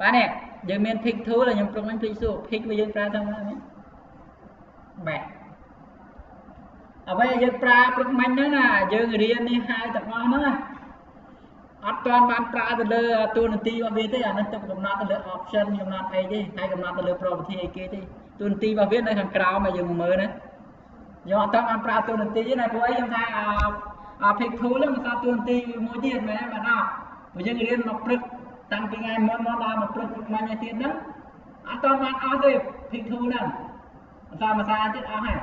Bạn này, giờ mình thích thú là nhóm trong anh thích số thích với dân ra trong đó nhé. Bạn. Ở bây giờ pra trong anh đó là giờ người điên đi hai tập ngon đó là. Ở toàn bạn pra từ lơ tuần ti vào viết thế là nó tập cầm nát từ lơ option cầm nát hay chứ hay cầm nát từ lơ property hay kia chứ tuần ti vào viết đây thằng cao mà giờ mới đấy. Giờ tập bạn pra tuần ti này bố ấy trong thang thích thú lắm mà sao tuần ti mỗi tiền mà bạn nào. Bây giờ người điên mặc prực tăng cái ngày món món là một phần mà nhà tiền đó, ăn to ăn ao thôi, thịt thu nè, sao mà xa chết ao hả?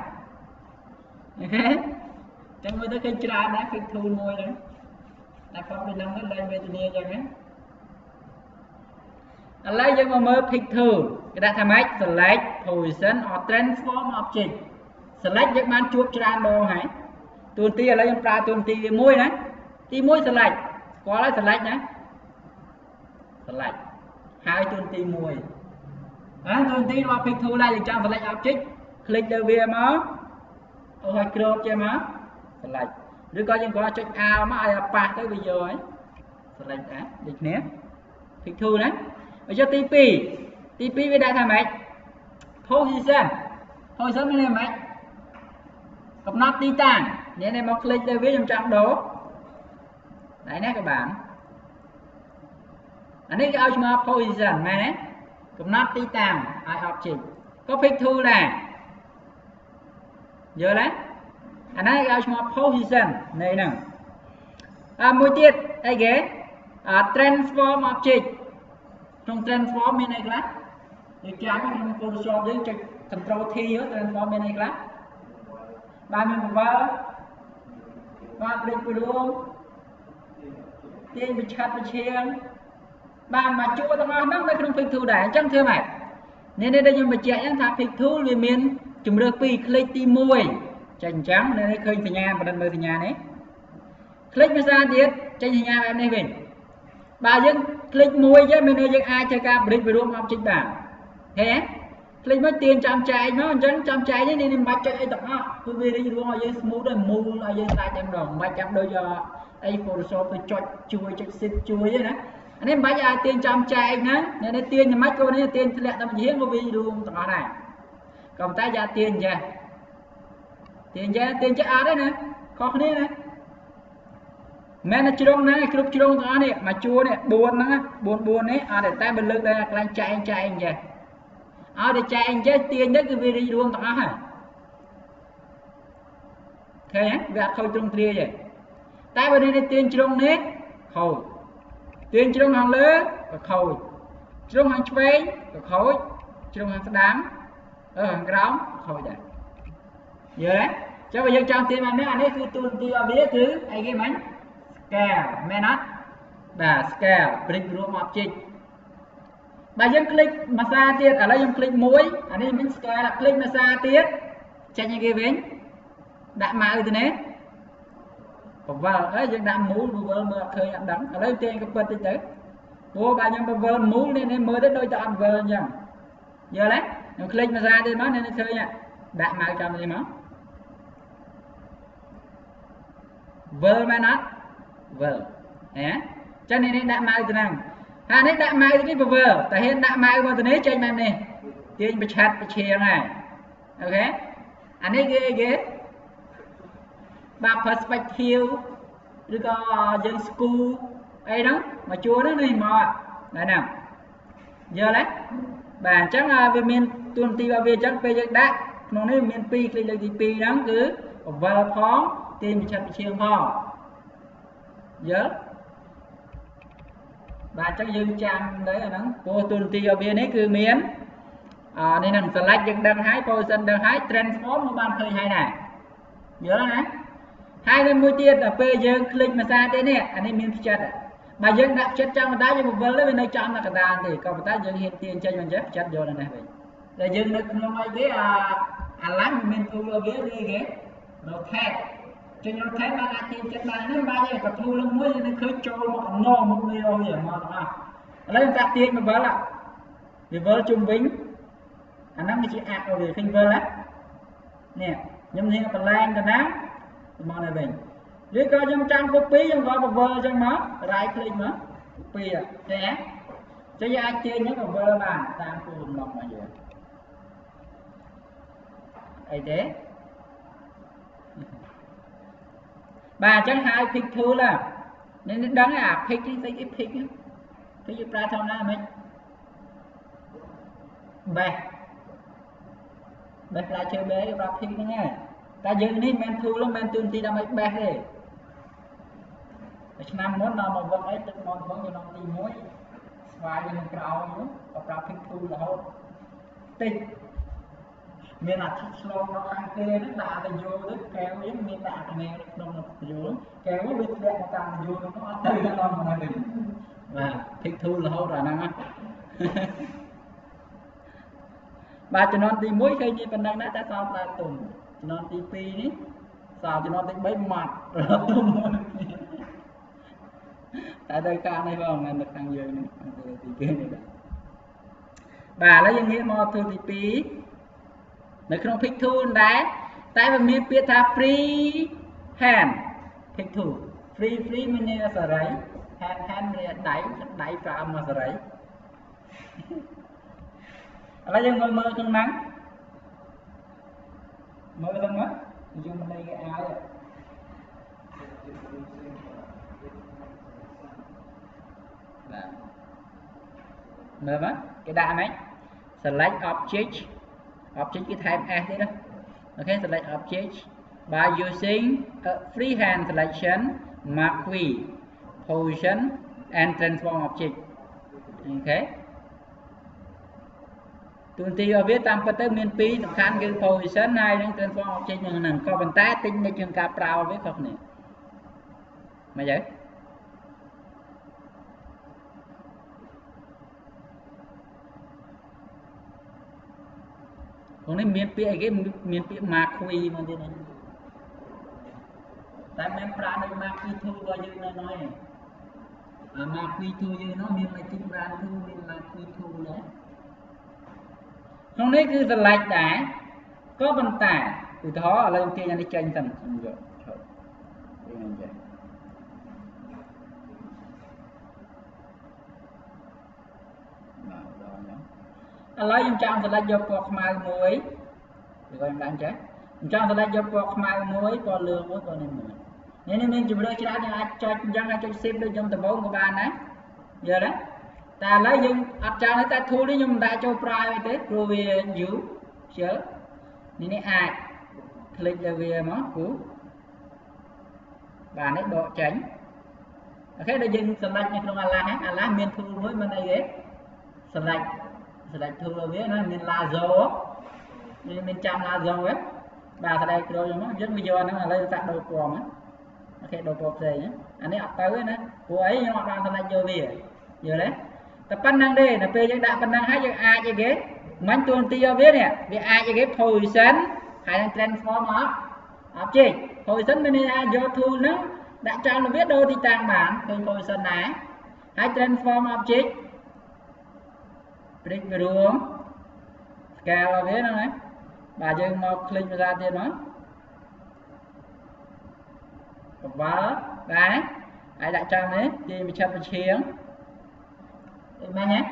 Chẳng mới tới cái trà đã thịt thu mồi đấy, đã có bị nóng lên về từ nay rồi đấy. Lấy cho mà mới thịt thu, cái đã tham ấy, select, position, or transform object, select những bạn chuột trà đồ hả? Tuần ti lấy những trà tuần ti mồi đấy, ti mồi select, có lấy select nhá. Select hai tuần ti mùi á tuần ti qua pick thu lại trang select object click the view mà rồi crop cho má select rồi coi chừng có check out mà ai pass tới bây giờ ấy select á địch nè pick thu đấy bây giờ tp với đại thằng mày position bên này mày cặp nát tí tàng nhé này mà click the view trong đó đấy nè các bạn. Anh ấy cho mà position mà đấy, cũng nát tí tàng, ai object, có pick thu này, giờ đấy, anh ấy cho mà position này nè, mũi tiết, đây ghé, transform object, trong transform bên này các bạn, để trái các bạn Photoshop dưới cái control T đó, transform bên này các bạn, bạn mình vào click video, tiên bị chặt bị chèn. Bạn mà chua tao nói nó không phịch thu đấy chẳng thưa mày nên đây nhưng mà chạy chẳng thà phịch thu vì miền chúng được pi click ti mùi chành trắng nên đây khơi thì nhà mà đơn mơ thì nhà đấy click mới ra tiết chành thì nhà em này về bà dân click mùi chứ mình đây dân ai chơi ca break về luôn không chính bản thế click mất tiền trăm trái nó chẳng trăm trái đấy nên bắt chạy tập nó tôi về đây luôn rồi smooth rồi mù là dân sai trăm đỏ ba trăm đôi giờ đây Photoshop tôi chọn chuối chọn xịt chuối đấy. Anh em bách ai tiền trăm chạy nhá nên đây tiền thì mách cô nên tiền thì lại tao mình hiến vô video tao này còn ta ra tiền chứ á đấy nè có cái này men là chôn này chụp chôn tao này mà chua này buồn nữa buồn đấy à để tay mình lực đây là chạy anh vậy à để chạy anh chứ tiền đấy cái video tao hả thế việc khôi trong kia vậy tay bên đây tiền chôn đấy khôi tiền trong hàng lớn và khối trong hàng chuối và khối trong hàng đám ở hàng ráo khối đấy giờ đấy cho bây giờ trong tiền mà anh ấy cứ tuôn tiêu biết thứ ai cái bánh scale menat và scale click room object bây giờ click massage tiết ở đây click mũi anh ấy mình scale là click massage tiết chạy như cái bánh đã mà ở đây vào ấy dân đam mũ vừa mà khơi ăn đắng ở đây tiền các vật tới bố bà nhân vừa mũ nên mới tới đôi ta ăn vừa nhỉ giờ đấy nó click mà ra đây nó nên khơi nhỉ đã mà cầm gì nó vừa mà nó vừa nhé cho nên đã mai từ nào à đấy đã mai cái vừa tại hiện đã mai vào từ đấy cho anh em này tiền bị chặt bị chèn này ok anh ấy ghê ba perspective rồi có dân school ấy đó mà chúa đó này mò này nào giờ đấy bạn chắc là về miền tuần ti ba về chắc về chắc đã nó nói miền pi cái gì pi đó cứ vào phóng tìm chặt chiều mò giờ bạn chắc dân trang đấy là nó vô tuần ti ba về đấy cứ miền nên làm select dân đăng hái position đăng hái transform của bạn khơi hay này nhớ đấy hai cái mũi tiết là p dương click mà ra thế này anh em miếng chất mà dương đặt chất trong đá một vần lên bên trong là cả đàn thì còn ta dương hiện tiền cho mình chất vô này này là dương được nó mấy cái lắm mình thu là biết đi ghé nó thẹt cho nó thẹt mà là tiền chất này nó bao nhiêu cả thu nó mũi nó khơi cho bọn nó một người đâu vậy mà lấy đặt tiền mà vỡ lại vì vỡ trung bình anh nó mới chỉ ạt vào việc kinh vỡ lắm nè nhóm riêng là lan cả nắng món này mình dưới coi trong copy trong gói một vơ trong nó right click nó copy à thế Jadi acehnya kebelan, tanpa lumlong aja. Aje. Bà chẳng hai thích thú là nên đáng là thích thích cái gì ra trong đó mình bè là chơi bé và thích nó nghe ta dựng đi men thu lắm men tuôn ti ra mấy bè đi năm món nào mà vẫn ấy tự mòn vẫn như nó ti muối xoài như nó cào nữa và ra thích thu là hôn tinh miền là thích slow nó ăn kê nó đà thì vô tức kéo yếm miền đà thì nè nó vô kéo nó đứt ra nó càng vô nó ăn từ nó nằm ngoài đỉnh và thích thu là hô rồi năng á bà cho nó đi muối khi như bên đang đã sao ta tùng cho nó đi pi đi sao cho nó đi bấy mặt rồi tùng tại đây ca này không nên được ăn dưa này thì kia này đó bà lấy những nghĩa mò thu đi pi nếu không thích thu đấy tại vì mình biết ta free hand thích thu free mình là sợ đấy hand đẩy vào mà sợ đấy lấy cho người mơ trong nắng mơ trong á dùng đây cái áo vậy mơ á cái đạn ấy select object object cái type thế đó ok select object by using a freehand selection mark V position and transform object ok tuần ti ở biết tam tới miền pi tầm khăn cái position này nó transform object nhưng nằng có bàn tay tinh để trường cà prao biết không nè mà vậy còn cái miền pi ấy cái miền pi mà khuy mà thế này tại miền prao này mà khuy thu bao nhiêu này nói mà khuy thu như nó miền này chính prao thu miền mà khuy thu đấy không đấy cứ lạch đá có vận tải từ đó ở lên kia đi tranh tầm rồi lấy em trong sẽ là dọc quạt mai muối được rồi em đang chết trong sẽ là dọc quạt mai muối còn lương với còn em nên mình chụp đôi cho anh cho xem đôi trong tầm bốn của bạn đấy giờ đấy ta lấy dùng áp trao lấy ta thu đi nhưng ta cho private rồi về dữ chớ nên này ai click là về nó cứu và nó độ tránh ok đây dừng select nhưng không là miền thu với bên này đấy select thu rồi biết nó miền là dầu nên miền trăm là dầu ấy bà ở đây rồi nó rất video nó là lên tặng đồ quần á ok đồ quần gì nhé anh ấy áp tới nữa cô ấy nhưng mà select vô về giờ đấy tập ban năng đây là bây giờ đã ban năng hai giờ ai chơi game mạnh tuần tiêu biết nè vì ai chơi game hồi sáng hay đang transform nó học chị hồi sáng bên này do thu nữa đã cho nó biết đâu thì tàng bản từ hồi sáng này hãy transform học chị click về đúng scale là biết này bà dừng một click ra thì nó và đấy hãy lại cho đấy đi mình chăm chiến mà nhé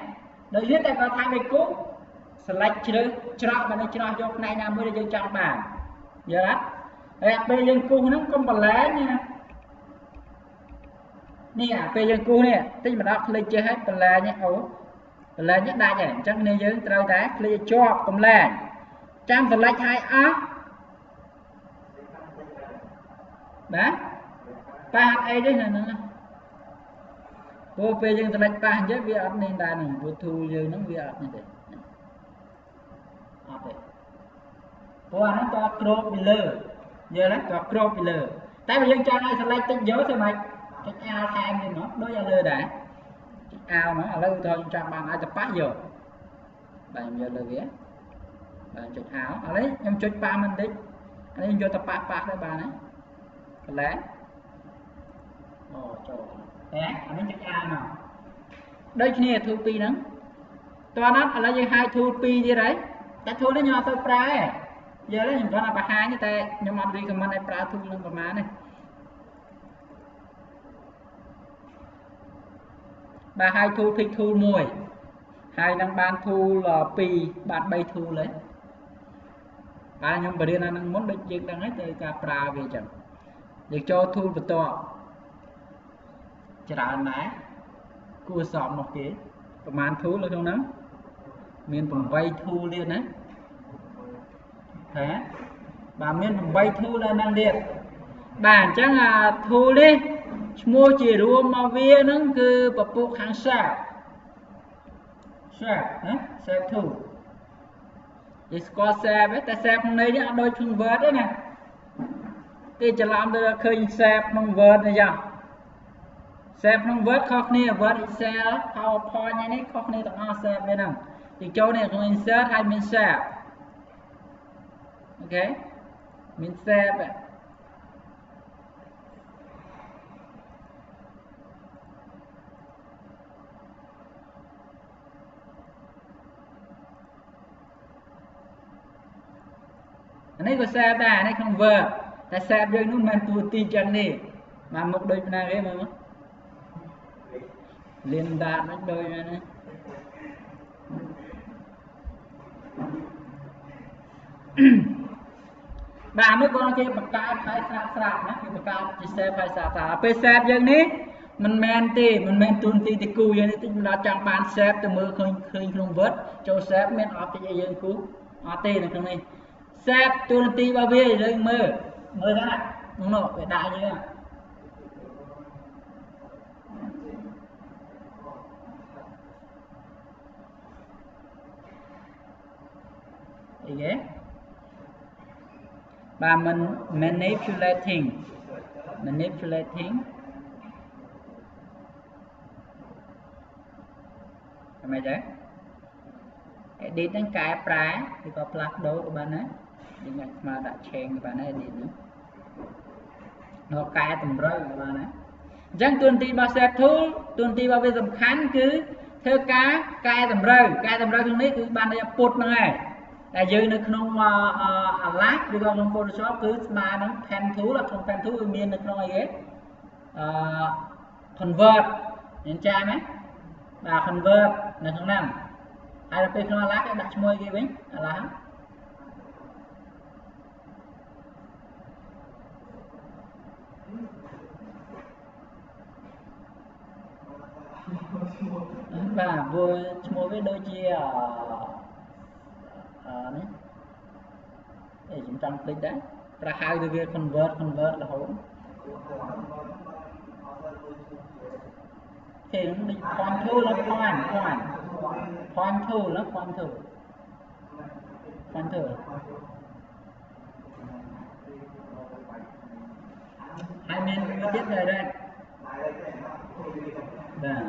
đối với ta có thay mình cũ select chữ và nó chữ cho này là mới được trong bảng giờ đó bây giờ cũ nó không còn lé nha nè bây giờ cũ nè tí mà nó click chưa hết còn lé nhé ố lé nhất đa nhỉ chắc nên dưới trao tá click cho còn lé trang select hai á đó ba hạt ấy đấy là nó cô phê dân ta lạch ta với việc nên ta nằm vô thu dư nó việc như thế cô nó có crop pillar giờ nó có crop pillar tại vì dân cho này sẽ lạch tích dấu thôi mạch cái ao thang thì nó đối ra lơ đã cái ao nó là lơ thôi cho bằng ai tập phát vô bạn giờ lơ ghé bạn chụp áo ở đấy em chụp ba mình đi anh em vô tập phát đấy bà đấy lẽ trời đấy, nó chụp A nào đây kia thu pi đó toa nắp là như hai thu pi gì đấy ta thu nó nhỏ tao pra giờ đấy những con là bà hai như ta nhưng mà đi cầm anh pra thu lên bà má này bà hai thu thì thu mùi hai năng ban thu là pi bạn bay thu lấy à nhưng mà đi là năng muốn được chuyện đang hết thì cả pra về chẳng để cho thu vật to trả nãy cua sọm một kế bạn thu là trong nắng miền vùng bay thu liền đấy thế bà miền vùng bay thu là năng điện bạn chắc là thu đi mua chỉ đua mà về nó cứ bập bộ hàng xa xe thu thì có xe với ta xe không lấy đôi chung vớt đấy nè thì chẳng làm tôi đã khơi xe không vớt này giờ xe không vớt khóc nè vớt xe PowerPoint như này khóc nè tao xe bên nào thì chỗ này cũng insert hay mình xe ok mình xe vậy này có xe bà này không vợ ta xe với nó mang tua ti chẳng này mà một đôi này em mà liên đàn nó đôi này bà mới con chơi bạc cát phải sạc sạc nó thì bạc cát chỉ xe phải sạc sạc pe xe với này mình men ti mình men tua ti thì cù vậy thì là chẳng bàn xe từ mưa khơi khơi không vớt cho xe men off thì dây cú off ti này không này xếp tuần tí bao bì lên mơ mơ ra đúng không phải đại như vậy thì thế và mình manipulating làm gì đấy edit những cái trái thì có plug đồ của bạn ấy nhưng mà đã chèn bạn này đi nó cài tầm rơi của bạn ấy chẳng tuần ti bao xe thu tuần ti bao bây giờ khán cứ theo cá cài tầm rơi trong đấy cứ bạn này put nó này là dưới nó không lát đi vào trong Photoshop cứ mà nó pen thú là trong pen thú miền nó nói gì convert nhìn cha mấy và convert là không nằm ai là pin nó lát cái đặt môi cái bánh là và vừa mua với đôi chia đấy để chúng ta click đấy ra hai từ việc convert là hỗn thì nó bị point through hai mình tiếp về đây đã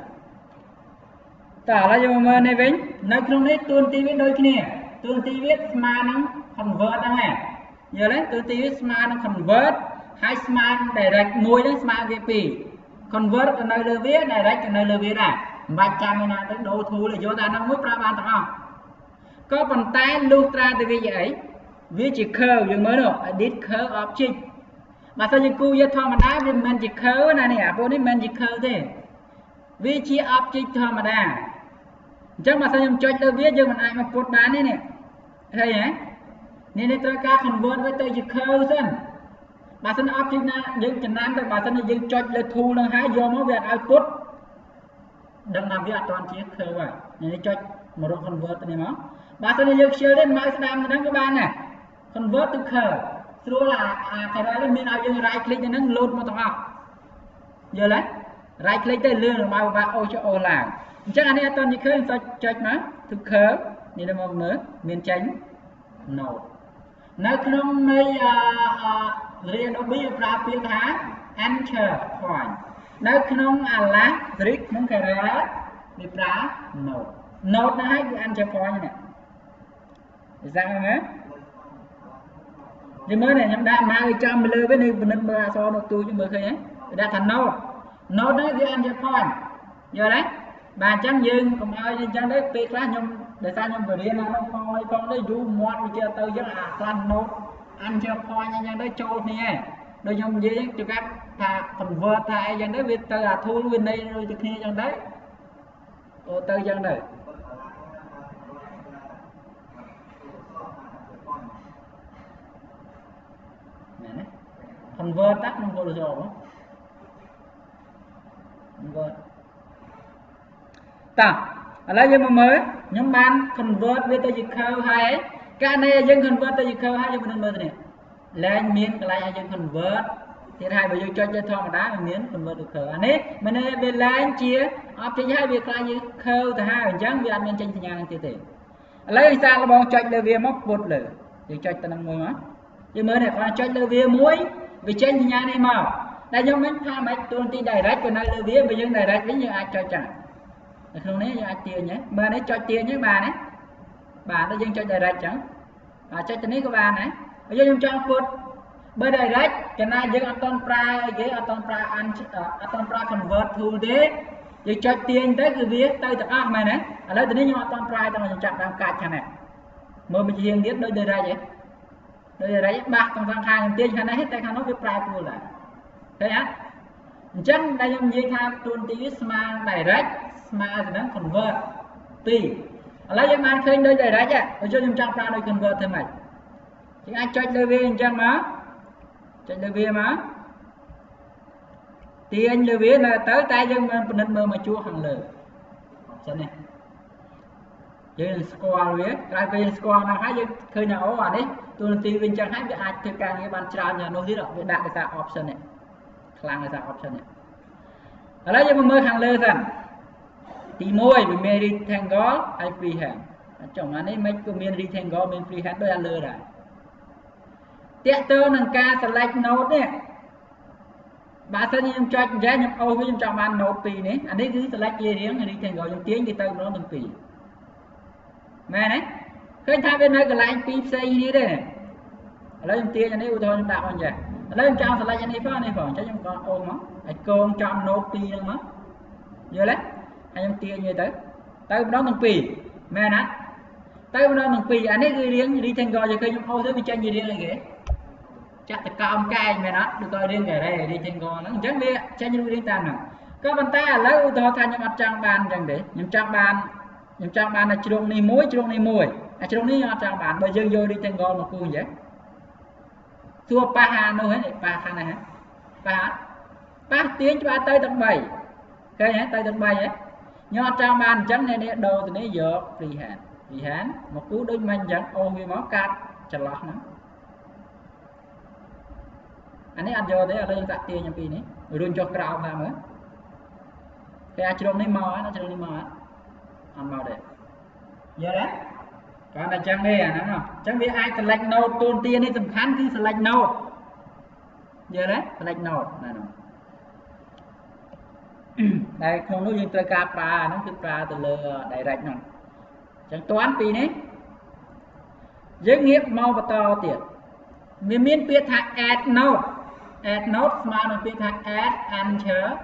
ta là dùng mơ này vĩnh nó không đấy tuần tí biết đôi khi nè tuần tí biết smart nó convert đó nè giờ đấy tuần tí biết smart nó convert hai smart để rạch môi đấy smart cái pì convert cái nơi lơ viết này đấy cái nơi lơ viết này và cha mình là đồ thú là do ta nó mướp ra bàn tao không có bàn tay lưu ra từ cái gì ấy viết chỉ khờ dùng mới được edit khờ option mà sao như cô giờ thò mà đá viên mình chỉ khờ này nè bố đi mình chỉ khờ thế vì chỉ object thôi mà đã chắc mà sao nhầm cho tôi biết nhưng mà ai mà cốt bán đấy nè thấy nhé nên tôi cá phần vốn với tôi chỉ khâu dân bà thân object này nhưng chẳng nắm được bà thân nhưng cho tôi thu là hai do máu việt output đừng làm việc toàn chiếc khâu vậy nên cho một độ phần vốn này nó bà thân nhưng chưa đến mãi sẽ làm đến các bạn này phần vốn từ khâu số là cái đó là mình nào dùng right click cho nó load một thằng học giờ đấy right click tới lương mà bà ô cho ô làm chắc anh em toàn như khơi sao chơi má thực khớ nên là một mới miền tránh nổ nó không nơi riêng nó bị ra tiếng há enter point nó không là trick không kể ra bị ra nổ nổ nó hay bị enter point này rằng á thì mới này nhầm đã mai trăm lơ với nên mình mà so nó tôi cho mới khơi ấy đã thành nổ nó đấy với anh Japan giờ đấy bà trắng dương cùng ai trắng đấy việc lá nhung để ta nhung về riêng là nó con đấy du mọt kia tôi rất là toàn nốt anh Japan nha đấy trôi nè đôi nhung gì cho các thà phần vợ thà dân đấy việc tôi là thu bên đây rồi từ khi dân đấy ô tôi dân đấy Convert tắt trong Photoshop á. Convert. Ta, ở đây giờ mà mới nhóm ban convert với tôi dịch khâu hay cái này dân convert tôi dịch khâu hay cho mình mới này. Lại miếng cái này dân convert. Thì hai bây giờ cho chơi thon mà đá mà miếng convert được khâu. Anh ấy mình bên lại chia op thì hai việc là gì khâu từ hai mình chẳng vì anh nên tranh thì nhà năng tiêu tiền. Lấy sao là bọn chơi để về móc bột lửa. Để chơi tao năm ngôi mà. Giờ mới này còn chơi để về muối. Vì trên thì nhà này màu. Đây nhóm mình pha máy tuần tin đầy rách của nơi lưu vía. Vì dân đầy rách với những ai cho chẳng. Không nếu như ai tiền nhé. Mà nó cho tiền nhé bà này. Bà nó dân cho đầy rách chẳng. Bà cho tình ý của bà này. Bây giờ chúng cho phút. Bởi đầy rách. Cho nên dân Atom Pra. Với Atom Pra Convert thu thế. Vì cho tiền tới cái viết tới tập ác mày này. Ở đây tình ý nhóm Atom Pra. Tao mà chúng chạm đam cạch chẳng này. Mới mình chỉ riêng biết đôi đầy rách vậy. Đây là đấy bạc trong thang hai tiền khả năng hết tay khả nó với prai của lại thế á chân đây em như tham tuần tí smart direct smart nó convert tì lấy em ăn khơi nơi direct á cho em trong prai nơi convert thêm mày thì anh cho đôi viên chân má trên đôi viên má tiền đôi viên là tới tay dân mình nên mơ mà chua hàng lửa chân này dân score với cái viên score là hai dân khơi nào ố à đấy tôi tìm bên chẳng hạn ai thực càng như bạn trao nhà nó thiết động đạt ra option này khlang ra option này ở đây mà mơ hàng lơ rằng thì môi mình mê đi thành gó ai freehand chồng anh ấy mấy cô miền đi thành gó mình freehand đôi ăn lơ rồi tiện tơ nâng ca select note này bà sẽ nhìn cho anh ra nhập ô với trong bạn note pì này anh ấy cứ select dây riêng đi thành gó trong tiếng thì tao nó mình pì mẹ đấy cái tháp bên đây cái line PC như thế này, lấy em tia cho nên u thôi em tạo anh vậy, lấy em trao slide cho nên phải này còn cho em con ôm nó, anh con trong nốt tia nó, giờ đấy, anh em tia như tới, tới đó mình pì, mẹ nè, tới đó mình pì, anh ấy ghi riêng đi thành gọi giờ khi em ô thứ mình chơi gì riêng này kìa, chắc là cao ông cay mẹ nè, được coi riêng về đây đi thành gọi nó chắc bia, chơi như đi tàn nào, các bạn ta lấy u thôi thay cho mặt trang bàn rằng để, em trang bàn là chôn này muối à trong này trang bàn bây giờ vô đi thành gòn mà cuồng vậy thua pa hà đâu hết pa thằng này hả pa tiếng cho tới tầng 7 cái này tới tầng 7 vậy nho trang bàn trắng này đồ thì nó dở freehand một cú đối mình dẫn ôm cái máu cát chật lọt nó anh ấy ăn vô thế là lên tạt tiền nhầm pin đấy luôn cho crowd mà nữa cái trong này màu nó trong này màu ăn màu đẹp giờ đấy còn là trang đây à nó chẳng biết ai select note tôn tiên đi tầm khán cứ select note giờ đấy select note này nó đây không nói gì tới cà pha nó cứ pha từ lừa đại rạch nó chẳng toán pin đấy giới nghiệp mau và to tiệt miễn biết thằng add note mà nó biết thằng add anh chờ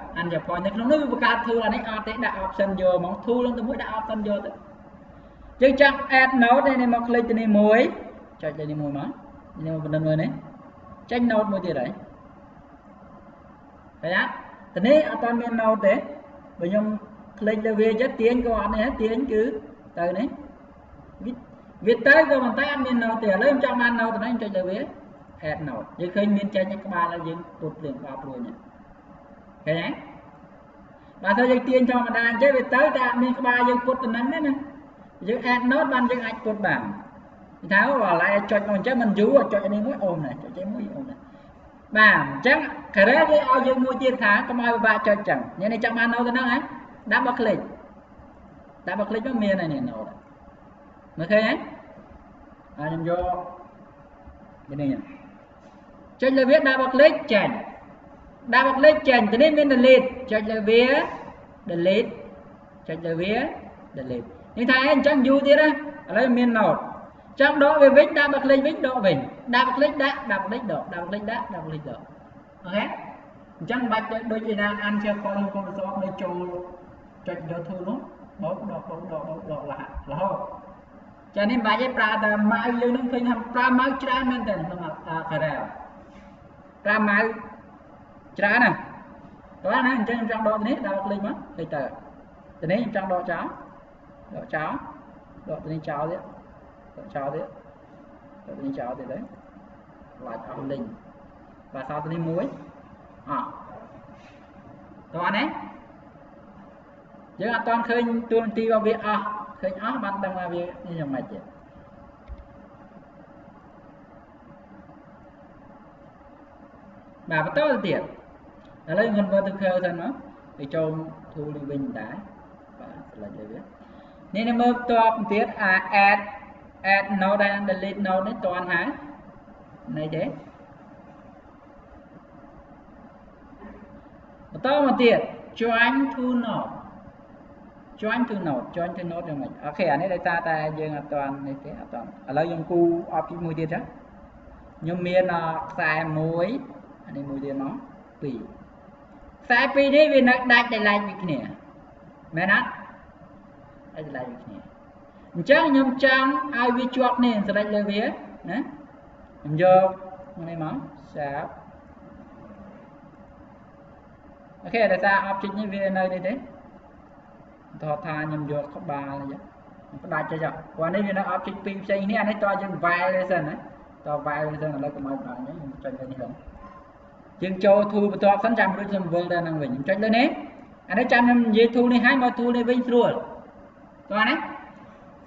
coi nhưng không nói về cà thu là đấy option đã option vô mong thu luôn từ mỗi đã option vô chứ chắc add note này mà click trên này muối cho trên này muối mà nhưng mà mình này tranh note muối gì đấy phải á thế này ở toàn miền note đấy bây giờ click là về rất tiếng của anh này tiếng cứ từ đấy viết tới của mình tới anh miền note để lấy trong anh note này cho chơi về add note như khi miền tranh các bạn là dính tụt liền vào luôn nhỉ thấy đấy và sau giờ tiếng cho mình đang chơi về tới ta miền các bạn dính tụt từ nắng đấy nè dưới ad nốt ban dưới ad cột bảng tháo vào lại cho con cháu mình rú cho nên muốn ôm này cho cháu muốn ôm này bảng chắc cái đấy cái ao dưới mua tiền tháng có mai ba cho chẳng như này trong ban nấu cái nó ấy đã bật click nó miền này nè nấu mới thấy ấy anh vô bên này cho lời viết đã bật click chèn cho nên bên delete cho lời viết delete như thế anh chẳng vui thế đó lấy miền nổi trong đó về vĩnh đa bạc lên vĩnh độ vĩnh đa bạc lên đá đa bạc lên độ đa bạc lên đá đa bạc lên độ ok chẳng bạch đôi chị đang ăn chưa con số để cho đỡ thu lắm bóng đỏ là không cho nên bài giấy pra ta mai lưu nông phim hầm pra máu trá nên tình không ạ khởi đèo pra máu trá nè đó nè chẳng trong đó thì đa bạc lên mất thì tờ thì nếu trong đó cháu đọt cháu đấy lại ông linh và sau tôi đi muối tôi ăn đấy chứ anh toàn khơi tuôn ti vào việc khơi ó ban đang vào việc như dòng mày chị bà bắt tao tiền là lấy ngân vào từ khơi ra nó để cho thu lưu bình đá và là chơi biết nên mơ to tiết add nó đang delete nó đến toàn hái này thế to một tiệt join to node cho mình ok ở đây ta dương toàn này thế toàn ở lấy dùng cu op cái mùi tiệt đó nhưng miền nó xài muối anh em mùi tiệt nó pì xài pì đi vì nó đặt để lại việc nè mẹ nó để lại việc nè chắc nhưng chẳng ai vi chuột nè sẽ đặt lời vía nè giờ này món sáp ok để ta option như video này đi thế thọ thà nhầm vô có ba này vậy có đại chơi chậm còn đây video option pin xây này anh ấy cho chân violation đấy cho violation là lấy cái máy này nhé chân cái gì không chân châu thu và cho sẵn sàng với chân vương đang làm mình chân lên đấy anh ấy chân dễ thu này hai mà thu này bên ruột toàn đấy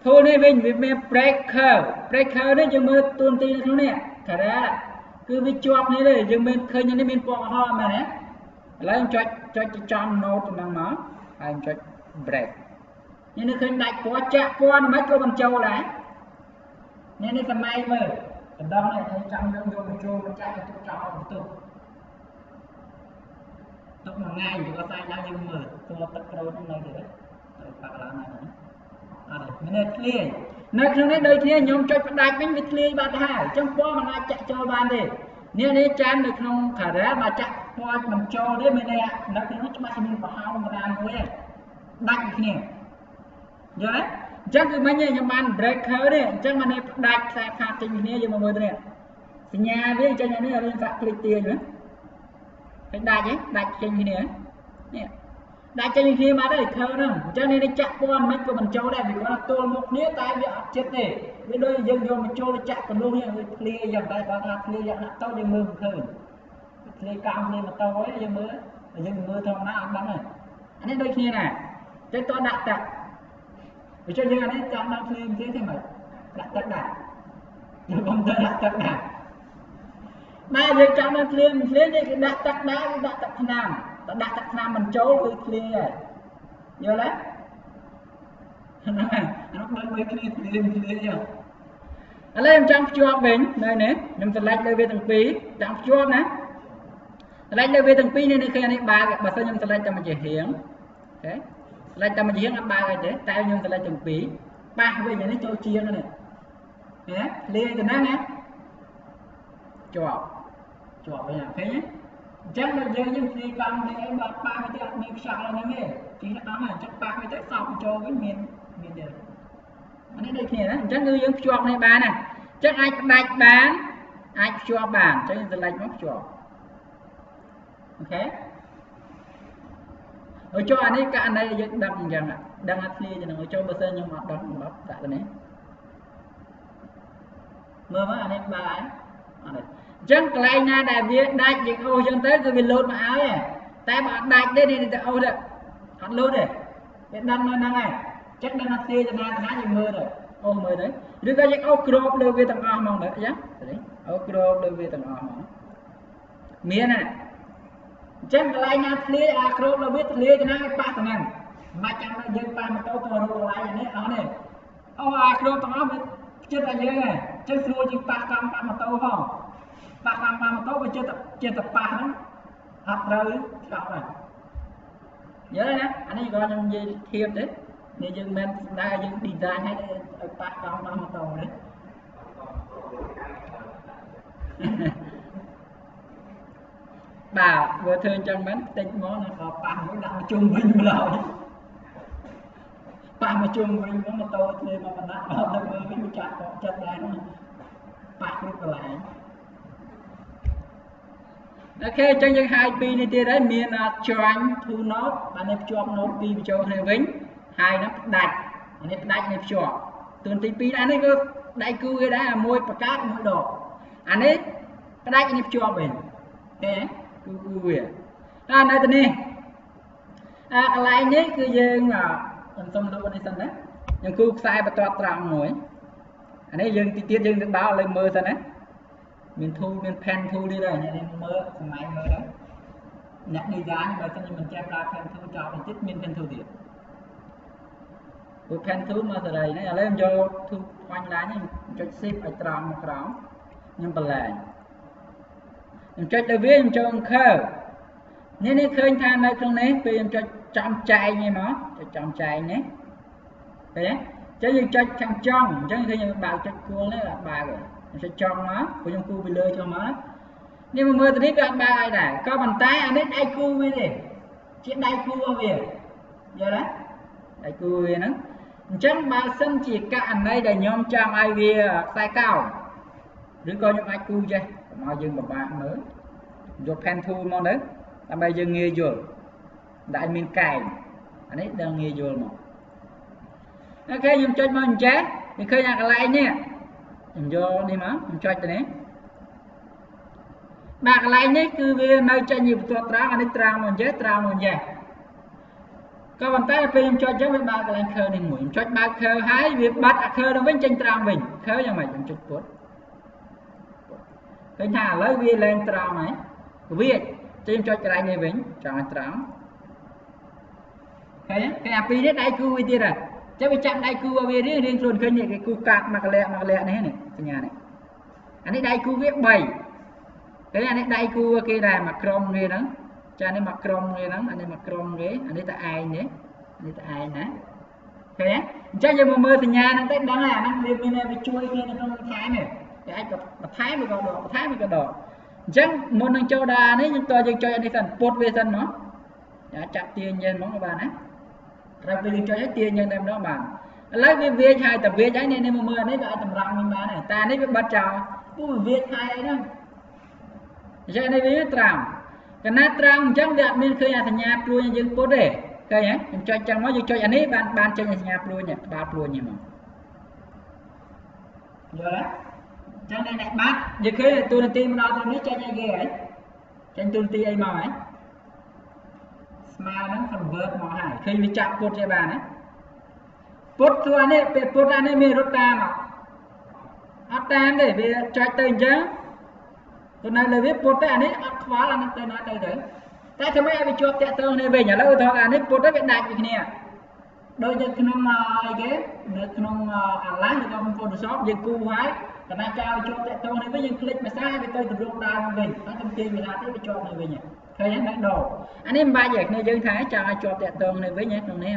thu này bên vì mình breaker đấy chúng mình tuần ti nó này thật ra cứ bị chọc này đấy chúng mình khơi những cái bên quạt ho mà đấy lấy anh cho nốt năng máu anh cho break nên nó khi đại quá chạm qua mấy cô bằng châu đấy nên nó tầm may mà tầm đó này thấy trong những đồ mình châu nó chạy cái tụt trào một tụt một ngày thì có sai đang dùng mở tôi tập đâu trong này được tôi phạt là này đấy mình nên clear nơi trong đấy đây kia nhóm cho đại bánh vịt clear ba hai trong qua mà lại chạy cho ban đi nếu đấy chán được không khả ra mà chạy qua mình châu đấy bên này nó cũng rất may mình bảo hao mà làm với đạch nè, giờ đấy, chắc cứ mấy nhà nhà bạn break hơi đấy, chắc mà này đạch sai phạt trên này giờ mà mới thế này, nhà đấy trên này nó lên sạc clip tiền nữa, cái đạch trên này, nè, đạch trên kia mà đấy thơ đâu, cho nên nó chặt con mấy con mình châu đây vì nó tôi một nĩa tay bị chết này, với đôi dân vô mình châu nó chặt còn luôn nha, clear dòng tay vào là clear dòng tao đi mưa thôi, clear cam đi mà tao ấy giờ mưa thôi nó ăn bắn này, anh ấy đôi kia này. Cái tôi đặt đặt vì cho nên anh ấy chọn đặt phim thế thì mà đặt nhưng không thể đặt đây giờ chọn đặt phim thế thì đặt đặt nam mình trốn với phim này nhiều lắm nó mới mấy phim nhiều ở đây em chọn chua bình này nè em sẽ lấy đây về từng phí chọn chua nè lấy đây về từng phí nên khi anh ấy bà sao em sẽ lấy cho mình chỉ hiến thế lại tầm mình ăn ba ngày thế, tay nhưng lại chuẩn bị ba bây giờ nó cho chia nữa này, nhé, lia từ nãy nhé, chọt bây giờ thế nhé, chắc là giờ những khi cầm thì em bật ba cái tiếng miếng sạc là như thế, chỉ là tám hàng chắc ba cái tiếng sọc cho cái miếng được, anh ấy đây kia đó, chắc người dân chọt này ba này, chắc anh đặt bán, anh cho bàn, chắc người lại móc chọt, ok. Ở cho anh ấy cả này dân đăng rằng ạ đăng ác lia cho nó cho bơ sơn nhưng mà đăng bắp tại cái này mơ mà anh ấy bà ấy chẳng lại nha đại viên đại dịch ô chân tới cứ bị lột mà áo ấy tại bạn đại đây thì ta ô được hắn lột đấy hiện đăng này chắc đăng ác lia cho nó khá nhiều mơ rồi ô mơ đấy đứa ta dịch ô crop đưa về tầng o mong đấy nhá ô crop đưa về tầng o mong miền này chẳng lại nha lê acro nó biết lê cho nó cái ba thằng mà chẳng là dân ba mà tao toàn đồ lại này áo này ô acro tao biết chết là dân này chết rồi chứ ba mà tao không ba mà tao bị chết tập ba nó học rồi học này nhớ đấy nhá anh ấy gọi nhân gì thiệp đấy nên dân men đa dân đi ra hay ba mà tao đấy bà vừa thương chân bánh tinh món là họ bà mới đặt chung với nhau bà mà chung với nó mà tôi thì mà mình đặt nó được với mình chặt họ chặt lại nó bà cũng có lại ok chân dân hai pin này thì đấy miền cho anh thu nốt anh em cho nốt pin cho hai vĩnh hai nó đặt anh em đặt nhập cho tuần tí pin anh ấy cứ đại cứu cái đấy là môi và cát môi đỏ anh ấy đặt nhập cho mình Đây tụi nè. À lại nhé, cứ dương mà làm xong luôn đi xong đấy. Nhưng cứ sai bắt toát trạm nổi. Anh ấy dương tiết dương được báo lên mơ sao đấy. Mình thu bên pen thu đi đây, nên mơ, máy mơ đó. Nhắc đi giá nhưng mà cho mình chép ra pen thu cho mình tích mình pen thu thiệt. Cứ pen thu mà giờ đây nó lấy em vô thu hoành lá nhé, cho ship ở trạm một trạm. Nhưng mà lại. Em cho tới viên cho ông khờ. Nên nó khơi than đây trong này, bây em cho trong chai như nó, cho trong chai nhé. Đấy. Cho như cho trong trong, cho như bảo cho cuốn đấy là bà rồi. Sẽ trong nó, của trong cu bị lơ cho nó. Nhưng mà mơ thì biết bạn ba ai đã, có bàn tay anh biết ai cu với gì. Chuyện đai cu vào việc. Giờ đó. Đai cu về nó. Chẳng bà sân chỉ cả anh đây để nhóm chạm ai về sai cao. Đừng coi những ai cu chơi. Nó dừng một bạn mới. Rồi pen thu mong đấy. Làm bây giờ nghe dùa. Đại mình cài. Anh ấy đang nghe dùa mà. Ok, dùng cho mình chết. Mình khơi nhạc lại nha. Dùng cho đi mà, dùng cho cho nế. Bạc lại nhé, cứ về nơi cho nhiều tòa trang. Anh ấy trang mình chết, trang mình chết. Có bằng tay là phê dùng cho cháu với bạc lại khơi đi ngủ. Dùng cho bạc khơi hái, việc bắt khơi nó với chanh trang mình. Khơi cho mày dùng cho tốt. Khơi nhà lấy vi lên trang này. Việc chim cho cái này vĩnh tròn trắng thấy cái api đấy đại cư đi rồi chắc bị chạm đại cư vào về đấy riêng luôn cái này cái cư cạt mà lẹ này này cái nhà này anh ấy đại cư viết bảy cái anh ấy đại cư kia là mặt crom này đó cho nên mặt crom này đó anh ấy mặt crom đấy anh ấy ta ai nhé anh ấy ta ai nè thế chắc giờ mà mơ thì nhà nó tết đó là nó đi bên này chui kia nó trong thái này cái thái mới vào đỏ thái mới vào đỏ chẳng muốn nâng châu đà đấy nhưng tôi dừng cho đi cần bột về dân nó đã chặt tiền nhân món của bạn ấy đặc biệt cho hết tiền nhân em đó bạn lấy cái viết hai tập viết ấy nên mà mưa đấy lại tầm rạng mình bán này ta đấy bị bắt chào tôi viết hai ấy đó giờ đây viết tràm cái nát trăng chẳng đẹp nên khi nhà nhà tôi dừng bột để cái nhé cho chẳng nói gì cho anh ấy bạn bạn cho nhà tôi nhỉ ba luôn nhỉ rồi đấy cho nên đại bác giờ khi tôi là tim nó tôi biết cho nhai ghê ấy cho tôi là tim màu ấy smile nó còn vợt màu hải khi mình chạm cột dây bàn ấy cột thua anh ấy cột anh ấy mê rốt ta mà áp ta để về trái tên chứ tôi này là biết cột anh ấy áp khóa là nó tên nói tên đấy tại sao mấy em bị chuột tẹt tơ này về nhà lâu thôi anh ấy cột đấy hiện đại như thế này đôi giờ khi nó ai ghé đôi khi nó ăn lá thì con Photoshop giờ cu hái cái này chào cho tệ tôi này với những click mà sai với tôi từ lúc đa mình nó trong kia mình làm thế bị cho này về nhỉ thấy anh đánh đồ anh em ba giờ này dân thái chào cho tệ tôi này với nhé đồng này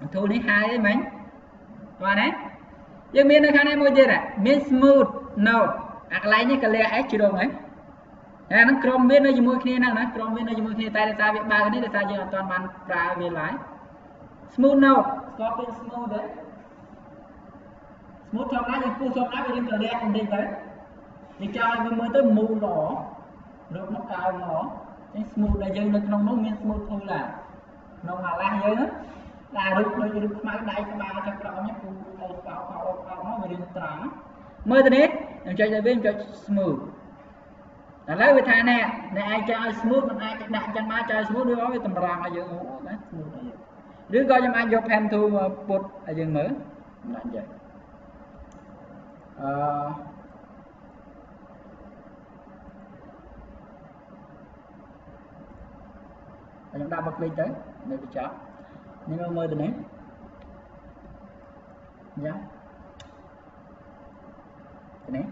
không thôi đấy hai đấy mấy và đấy nhưng miền này khá này môi tiền này miền smooth no ạc lại nhé cái lẹ chỉ đồng ấy này nó chrome bên đây chỉ môi kia năng nó chrome bên đây chỉ môi kia tay ta việc ba cái đấy ta giờ toàn bàn ra về lái smooth no có bên smooth đấy một thằng lá thì cô thằng lá bên đây là đi tới thì cho anh mới tới mù đỏ rồi nó cao nó cái smooth là dây nó trong nó miếng smooth thôi là nó mà lá dây là được đôi được máy đây cái ba cái đó nhé cô cao nó về đường trắng mới tới đấy em chơi chơi bên cho smooth là lấy về thay nè này ai chơi smooth mà ai đặt chân má chơi smooth đưa nó về tầm ràng là dây ngủ đấy đứa coi cho anh vô pen thu bột là dây mới là vậy chúng ta bật lên tới để bị chó nhưng mà mời từ nấy nhá từ nấy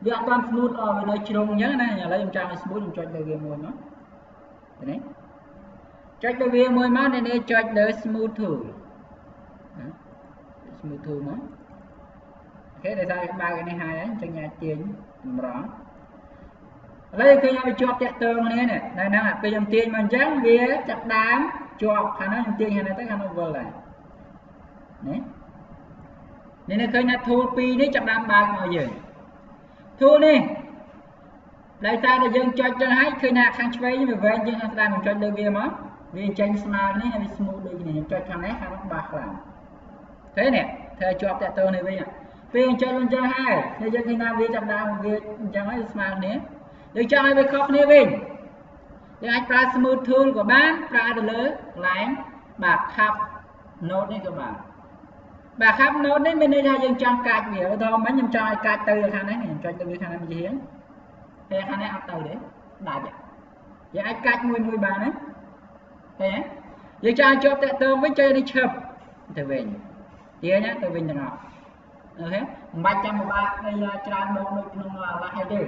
giờ toàn smooth ở bên đây chỉ đông nhớ này nhà lấy em trang smooth dùng cho chơi game mồi nó từ nấy chơi chơi game mồi má này này chơi để smooth thử smooth thử nó thế để ra ba cái này hai ấy cho nhà tiền rõ lấy cái nhà bị chọc chặt tường này này này nè bây giờ tiền mình trắng vía chặt đám chọc khả năng tiền này tất cả nó vừa lại đấy nên là cái nhà thu pi đấy chặt đám ba màu gì thu đi lấy ra để dân cho hái khi nào khăn chuối như vậy dân ăn ra mình cho đôi vía mà viên tranh smart này hay smooth đây này cho thằng này khăn bạc làm thế này thầy chọc chặt tường này bây giờ viên chơi hai, chơi khi nào viên chạm đá, viên chẳng nói smart nhé. Để cho ai về khóc nè bình. Để anh ra smooth tool của bạn, ra được lớn, lãng, bạc khắp nốt này các bạn. Bạc khắp nốt này mình đây là dân trong cạch vì ở đâu mà nhầm cho ai cạch từ khả năng này, cho từ khả năng mình chỉ hiến. Thế khả năng học từ đấy, đại vậy. Vậy anh cạch mùi mùi bà đấy. Thế. Vậy cho ai chụp tại tôm với chơi đi chụp. Từ bình. Thế nhá, từ bình là nó. Thế. Mạch cho một bạn đây là trang bộ nội dung là hay đều.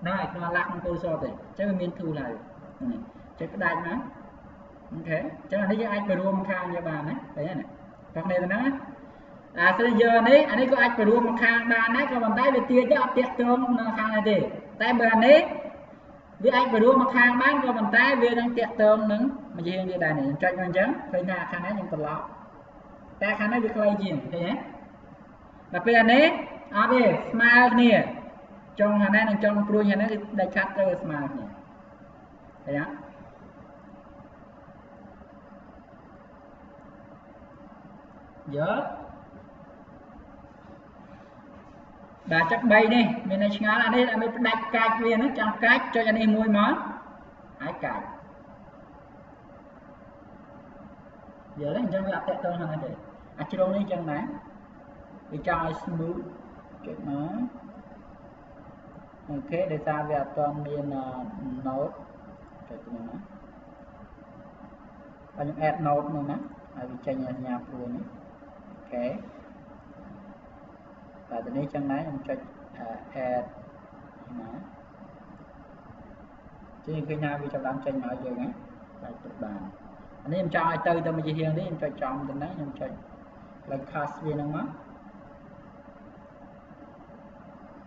Đây nó là không tôi so thì chắc mình thu lại chắc cái đại nó thế chắc là đấy anh room khang cho bà đấy đấy này trong này nó à bây giờ đấy anh ấy có anh room khang bà đấy còn bàn tay về tia chứ tiệt tương khang này thì tay bà đấy với anh room khang bán còn bàn tay về đang tiệt tương nứng mà gì như đại này tranh ngang trắng phải nhà khang đấy trong tận lọ ta khang đấy được coi gì thế là bây giờ đấy à đây smile nè trong hà này trong pro nhà này đại chat tới smart này thấy không? Giờ bà chắc bay đi mình này ngã là đây là mình đặt cạch về nó trong cạch cho anh em môi món hãy cạch giờ đấy trong gặp tệ tôi hàng này à chưa đâu đi chân này để cho smooth cái nó ok để ta về toàn miền nốt cho tụi nó và những add nốt nữa nè à vì chơi nhà phù này ok và từ đây chân này mình chơi add nó chứ khi nào vì trong đám chơi mọi giờ nhé lại tụt bàn anh em cho ai từ từ mình chỉ hiền đấy em cho chọn từ đấy em chơi là cast viên không á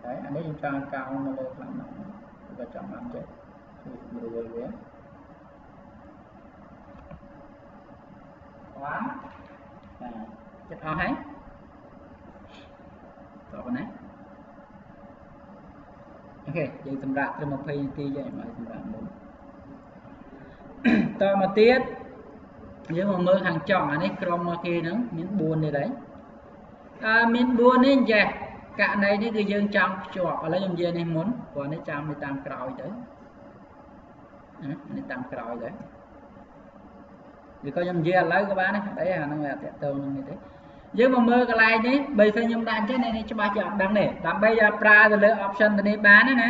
đấy anh ấy cho cao nó lên lắm và chọn làm vậy rồi đấy quá à chặt ao hay tao con này ok vậy tầm rạp cho một phi ti vậy mà tầm rạp muốn tao mà tiết nếu mà mơ hàng chọn anh ấy chroma kia nữa miếng buồn này đấy à, miếng buồn nên vậy cả này thì dân trong chọt và lấy dòng dây này muốn còn nó trong thì tam còi tới nó tam còi đấy vì có dòng dây lấy của bạn đấy đấy là nó là tẹt tơ như thế nhưng mà mơ cái này đấy bây giờ nhung đan cái này cho ba chọn đăng này làm bây giờ pra rồi lấy option này bán đấy nè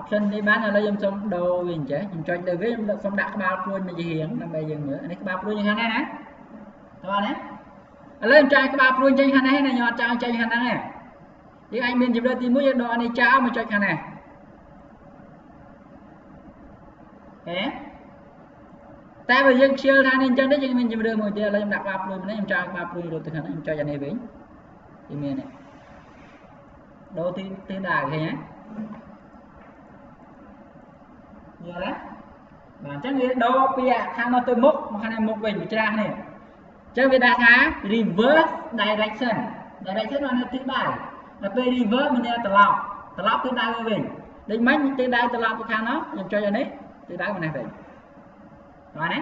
option này bán là lấy dòng xong đồ gì chứ mình cho từ với xong đặt bao luôn mình gì hiển làm bây giờ nữa này bao luôn như thế này nè thôi đấy lấy trai cái bao luôn trên hàng này này nhọ trai trên hàng này thì anh mình chụp lên thì mũi đo này cháo mà cho cái này thế ta bây giờ chill ra nên cho đấy thì mình chụp được một giờ là em đặt bắp rồi mình em trang bắp rồi từ khăn em cho cái này với thì mình này đầu tiên tên đài thế nhé như đấy bản chất nghĩa đo bây giờ khăn nó tôi mốc mà khăn này một mình bị trang này cho việc đặt há reverse direction direction là nó thứ bảy là tôi đi vỡ mình là tờ lọc tới đây về định mấy tới đây tờ lọc của khang nó dùng cho đấy tới đây này về rồi đấy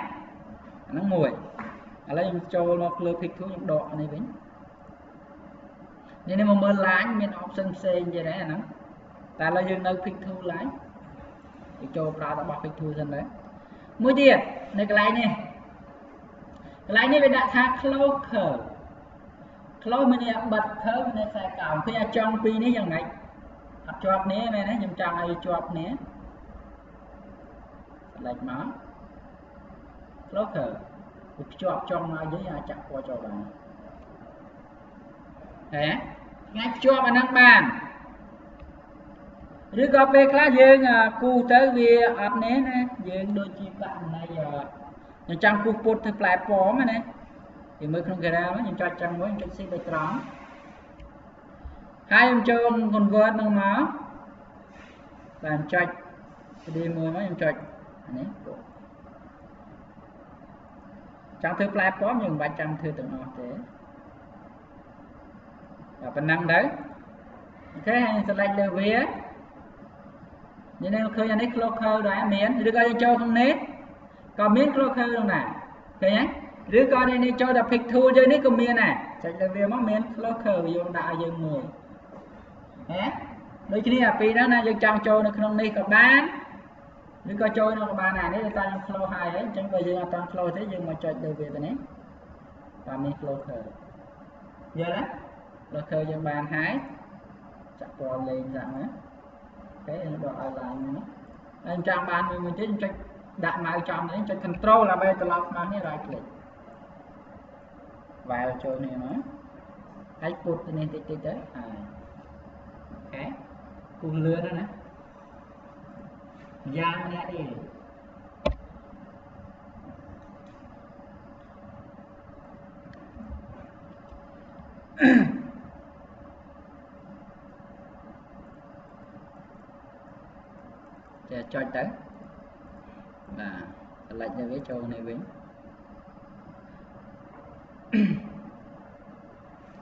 nó mùi ở đây cho nó lơ thịt thuốc những độ này với nên mà mơ lái mình option C như đấy là nó tại là dừng nơi thịt thu lái để cho ra đã bọc thịt thu dần đấy mũi tiền này cái lái này mình đã thác lâu khở lối mình bật thớ mình xài cào khi trong pi này dần này tập chọt này này đấy nhầm tròn này chọt này lệch má lối thở chọt trong này dưới nhà chặt qua trò bàn thế ngay chọt vào nắng bàn rưỡi cà phê lá dương cu tới về ập này này dương đôi chim bạn này giờ nhà trang cu bột thì lại bỏ mà này thì mới không kể ra những trò chăn mới những cái trắng hai em chơi còn vợt bằng má bàn trạch đi mua mấy em trạch này trong thứ play có những 300 thứ từng nó thế là phần năng đấy thế hay sẽ lạnh được vía như nên khơi anh ấy clocker đó miếng được coi chơi không nết còn miếng clocker đâu này thấy nhé rứa coi đây này cho đập thịt thua chơi nít của miền này chạy là về mắc miền clocker dùng đại dùng người, Đối với là pi đó na dân trang trôi nó không đi còn bán những coi trôi nó còn bàn này đấy ta làm flow hai ấy chẳng bây giờ ta flow thế nhưng mà chơi được về này và mình flow khởi giờ đó là khởi dân bàn hái chặt còn lên dạng đấy cái nó đòi lại nữa anh trang bàn mình chết chơi đặt màu trong đấy chơi control là bây giờ lọc mà này lại click vào chơi này nữa hãy put này tít đấy cái cùng lừa đó nè giang ra đi để cho tới và lại cho cái trâu này với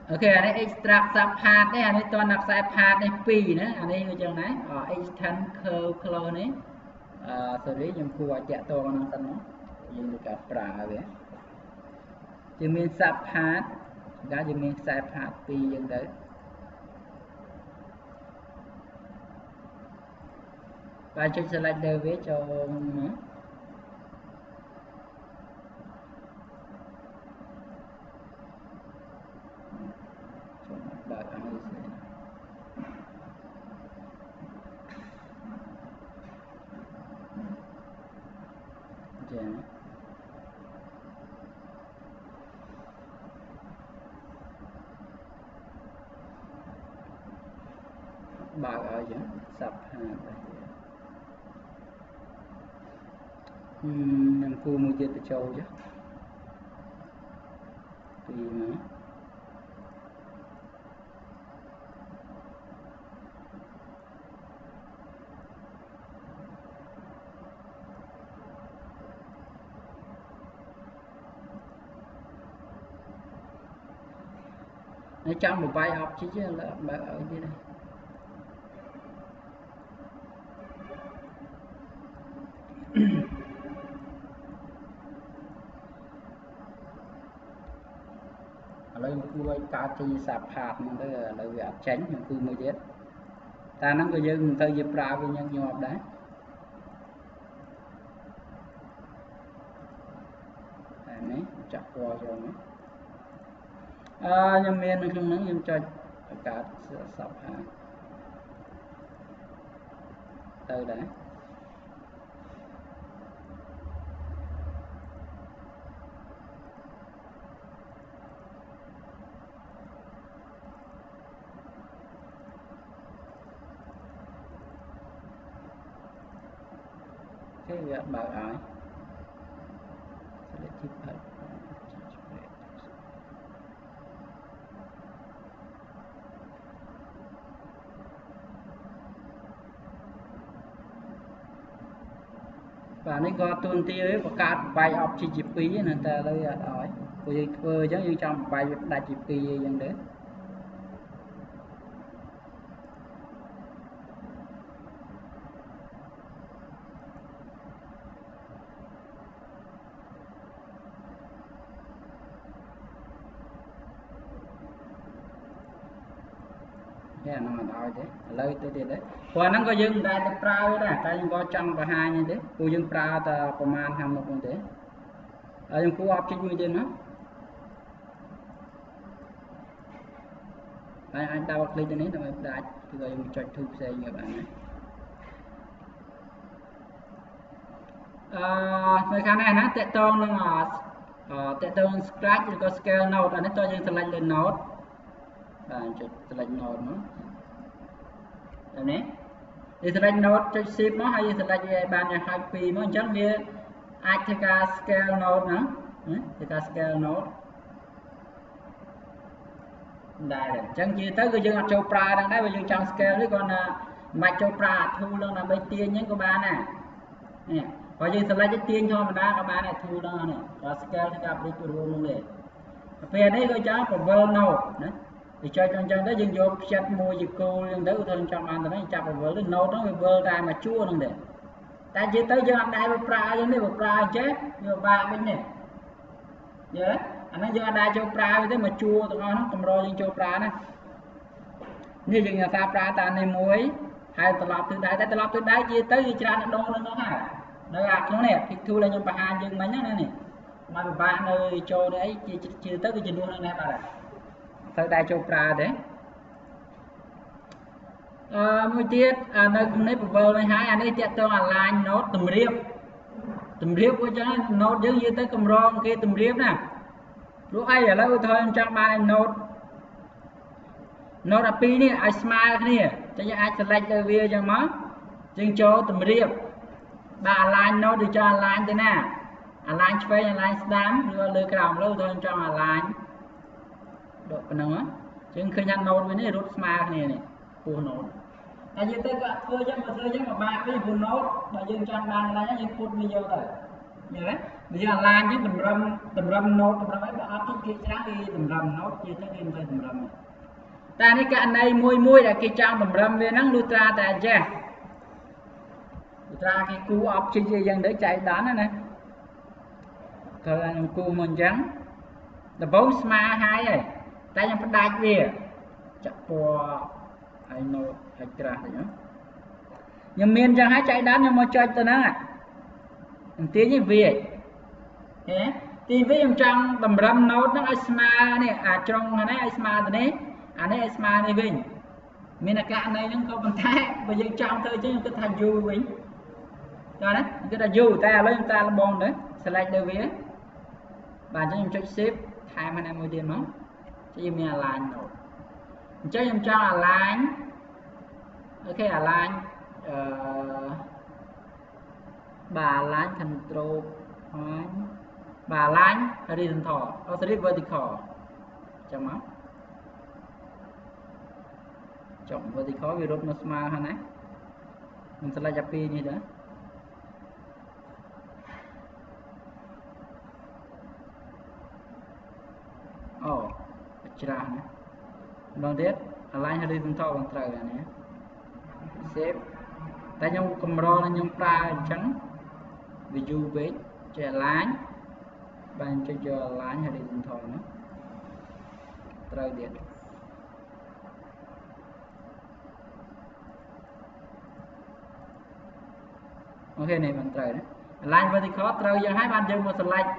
ok anh ấy extract sắp hạt đấy anh ấy toàn nạp sắp hạt đấy pi nữa anh ấy cho này ở extend curl này sau đấy dùng khu ở chạy to năng tân nó dùng được cả prà vậy dùng mình sắp hạt đã dùng mình sắp hạt pi dùng đấy và chúng sẽ lại đưa với cho bảo ở dưới sắp hàng nằm khu mua tiền từ châu chứ thì nó trong một bài học chứ là bạn ở dưới đây cá thì sạp hạt nó tới là việc tránh những khu mới chết ta nắm cái dân tới dịp ra với nhân nhiều đấy này chặt qua rồi à nhầm miền này không nắng nhầm trời cá sạp hạt tới đấy cái việc bảo ai sẽ tiếp tục và nên có tuần tiêu ấy có cả bài học chi chi phí nên ta lấy đòi vì vừa giống như trong bài đại chi phí dân đến nó mà đòi thế lấy tới tiền đấy còn nó có dừng tại tập prao đấy tại những có trăm và hai như thế cô dừng prao ta còn man hàng một như thế ở những khu học chính như thế nữa anh đau lên cho nên là mình đã rồi mình chọn thu xe nhiều bạn này mấy cái này nó tệ tôn nhưng mà tệ tôn scratch thì có scale note là nó cho dừng select lên note và chọn select note nữa đây này để select note cho ship nó hay select bàn này hai phi nó chắc như Attica scale note nữa Attica scale note đây là chẳng như tới cái dân học châu pra đang đấy bây giờ trong scale đấy còn mạch châu pra thu luôn là bên tiên nhé các bạn nè có dân select cái tiên thôi mà đã các bạn này thu đó này và scale thì gặp đi từ luôn này về đấy coi cháu còn well note đấy thì cho trong đó dân vô chặt mua dịch cô dân tới thôi trong anh ta nói chặt vào vỡ lên nốt nó về vơ ra mà chua luôn để ta chỉ tới dân anh đại vào pra dân đi vào pra chết vô ba bên này nhớ anh nói dân anh đại cho pra tới mà chua tụi nó cầm rồi dân cho pra này Như vậy là ta ra ta nên muối hay từ lọp từ đáy dưới tới dưới ra nó đô nó hả nó lạc nó nè thì thu lên những bà hai dương mấy nó nè mà bà nơi cho đấy chỉ tới cái gì luôn nè ta này thật đại cho ra đấy mùi tiết nơi cũng nếp vơ lên hai anh ấy tiết tôi là lành nó tùm riêng của cháu nó dưới dưới tới cầm rong kia tùm riêng nè lúc ấy là lâu thôi trong ba em nốt nó là pi nè, ai smile nè, cho những ai select ở video chẳng má, riêng cho tụm riêng, ba align nó được cho align thế nào, align face, align stamp, rồi lừa cào lâu thôi cho align, độ cái nào á, riêng khi nhận nốt với nè rút smile nè nè, full nốt, tại vì tới cả thưa chứ mà ba cái full nốt, mà riêng cho align là những phút video thôi, như đấy, bây giờ align chứ tụm râm nốt, tụm râm ấy là áp dụng kỹ sáng đi tụm râm nốt, chia tới đi về tụm râm ta này cái này môi là cái trang bầm râm về nắng lutra ta chưa lutra cái cú ốc chơi chơi dân để chạy đón này nè coi là cú mình trắng là bốn smart hai này ta nhầm phải đại về chặt bò ai nô ai tra đấy nhá nhưng miền chẳng hái chạy đón nhưng mà chơi từ nắng à tiếng gì về nhé TV em trang bầm râm nốt nó smart này à trong này smart này anh ấy smart này vinh mình là cái này nó có vấn đề và dân trong thôi chứ cái thành du vinh rồi đấy cái là du ta lấy ta là bom đấy select đối với và cho em cho ship 250 tiền máu cho em là lành rồi cho em cho là lành ok là lành bà lành control bà lành horizontal outlet vertical chẳng máu chọn vừa thì khó vì rốt nó smart hơn đấy mình sẽ là giáp pin gì đó oh chả nè bằng thế align horizontal bằng trời này save tại nhung cầm ro là nhung pra trắng vì du với chè láng bàn cho giờ láng horizontal nữa trời điện ok này bạn trời đấy line vertical trời giờ hai bạn dương một slide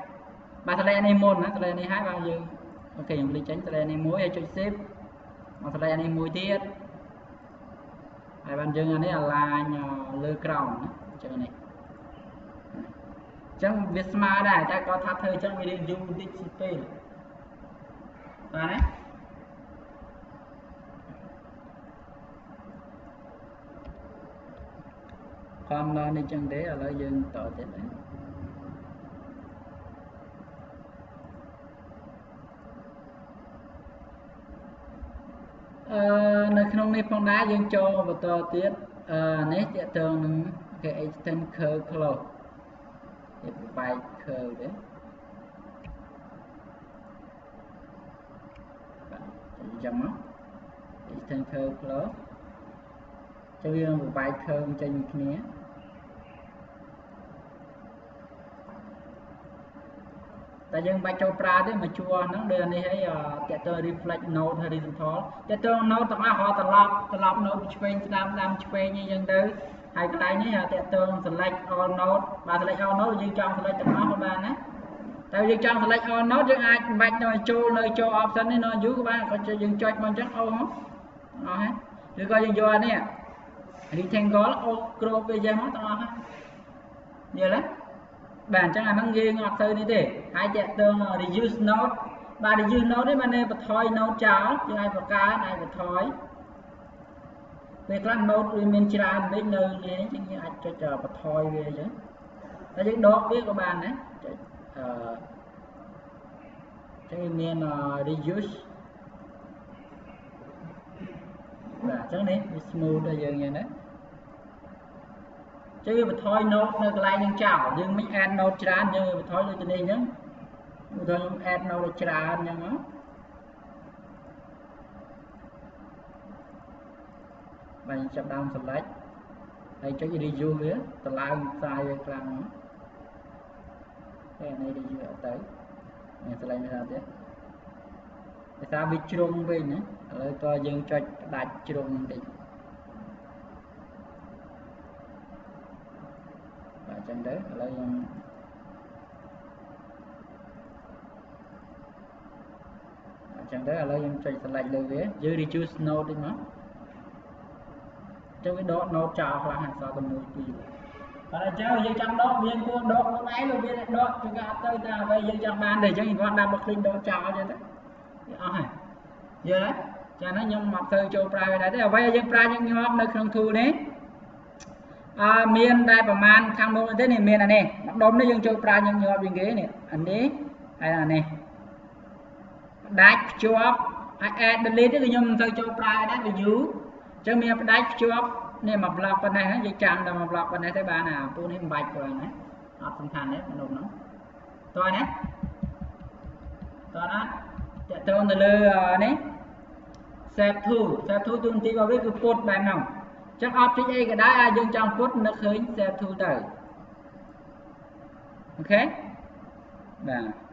bạn slide này môn nữa slide này hai bạn dương ok mình đi tránh slide này muối hay chơi ship mà slide này muối tiết hai bạn dương anh ấy là lơ còng chơi này chẳng biết smart này ta có thật thời chẳng video dùng display rồi đấy con nó đi chân đế ở lợi dương tỏ thế đấy nơi không đi phong đá dương cho và tỏ tiết nét địa tường cái extend curve close cái bài curve đấy chấm á extend curve close cho dương một bài curve trên cái nhé tại dân bài châu pra đấy mà chua nó đưa này thấy tờ reflect node horizontal tờ node tao họ tao lọc node between làm between như dân tới hai cái này nhé tờ select all node và select all node dương trong select tao họ ba nè tại dương trong select all node chứ ai mạch nó chua nơi chua option này nó dưới các bạn có cho dương cho mình chắc ô không rồi rồi coi dân vô nè đi thành có ô crop về dân nó tao nhiều lắm bạn chẳng là mang ghê ngọt thơ đi để hai chạy tương là reduce node và reduce node đấy mà nên bật thói node cháo chứ ai bật cá này bật thói về các node rồi mình chỉ làm với nơi này chứ như ai cho chờ bật thói về chứ ta những đó biết của bạn đấy cho nên reduce và chẳng đấy smooth là dường như đấy chứ mà thôi nốt nó lại những chảo nhưng mình ăn nốt tràn nhưng mà thôi cho nên nhá rồi mình ăn nốt tràn nhưng mà mình chậm down select đây cho đi du nữa từ lại sai về càng cái này đi du tới mình sẽ lấy ra tiếp ta bị trùng bên đấy, rồi tôi dừng cho đặt trùng đi, và chân đấy lấy chẳng đấy là em chạy lại lời về dưới đi choose no đi mà trong cái đó nó chào là hàng sao tầm 10 tỷ và cháu dưới trong đó viên quân đó con ấy rồi viên đó chúng ta tới ta bây giờ trong ban để cho những con đang bật lên đó chào cho đấy giờ đấy cho nó nhưng mặt thời châu prai đấy là bây giờ prai những nhóm nơi không thu đấy miền đại bản man thang môn thế này miền này nè đốm nó dân châu prai những nhóm bên ghế này anh đấy hay là này đạch chóp ai đến lấy cái nhom thôi cho prai đã bị dữ cho miệng đạch chóp nên mà lọc bên này nó dây chằng là mà lọc bên này thấy bà nào tôi nên bạch rồi đấy học phần thành đấy mình nó tôi đấy tôi đó tôi là lơ đấy xếp thu tuần tí vào biết cái cột bàn nào chắc học cái gì cái đá ai dân trong cốt nó khởi xếp thu tới ok bà